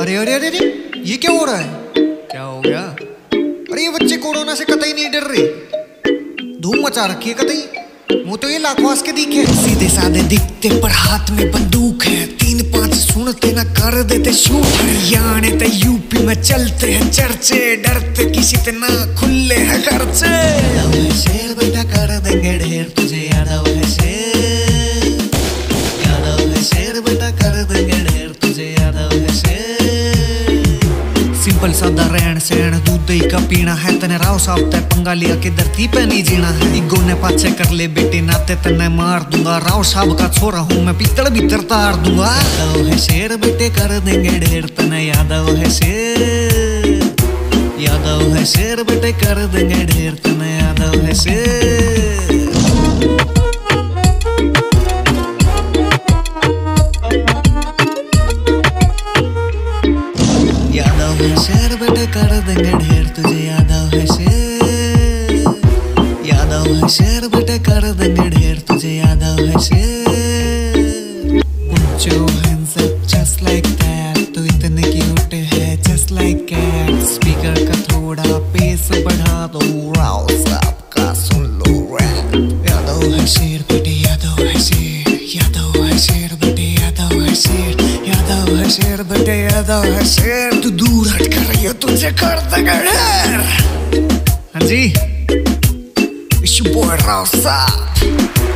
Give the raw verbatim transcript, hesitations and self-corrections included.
अरे अरे अरे ये क्या हो रहा है? क्या हो गया? अरे ये बच्चे कोरोना से कतई नहीं डर रहे, धूम मचा रखी है कतई। मुँह तो ये लाखवास के दिखे, सीधे साधे दिखते पर हाथ में बंदूक है। तीन पाँच सुनते ना कर देते शूट। हरियाणा ते यूपी में चलते हैं चर्चे, डरते किसी ते ना खुले हैं खर्चे। शेर बेटा कर देंगे ढेर, तुझे याद है शेर, याद है शेर बेटा कर देंगे ढेर, तुझे याद है शेर। सिंपल सादा रहन सहन, दूध दही का पीना है। तने राव साहब ते पंगा लिया के धरती पे नहीं जीना है। ईगो ने पाछे कर ले बेटे नाते, तने मार दूंगा। राव साहब का छोरा हूँ मैं, पितड़ भीतर तार दूंगा। यादव है शेर बेटे कर देंगे ढेर, तने यादव है शेर, यादव है शेर बेटे कर देंगे ढेर, तने यादव है शेर। शेर बेटे कर देंगे ढेर, तुझे यादव है शेर, यादव है शेर बेटे कर देंगे ढेर, तुझे यादव है शेर। Put your hands up just like that, तू इतने क्यूट है just like cat। स्पीकर का थोड़ा पेस बढ़ा दो, राव साहब का सुन लो रैप। यादव है शेर बेटे, यादव है शेर, यादव है शेर बेटे, यादव है शेर, यादव है शेर बेटे, यादव है शेर। तू दूर हट कर रही हो, तुझे कर देंगे ढेर। हाँ जी, इशू बॉय राव साहब।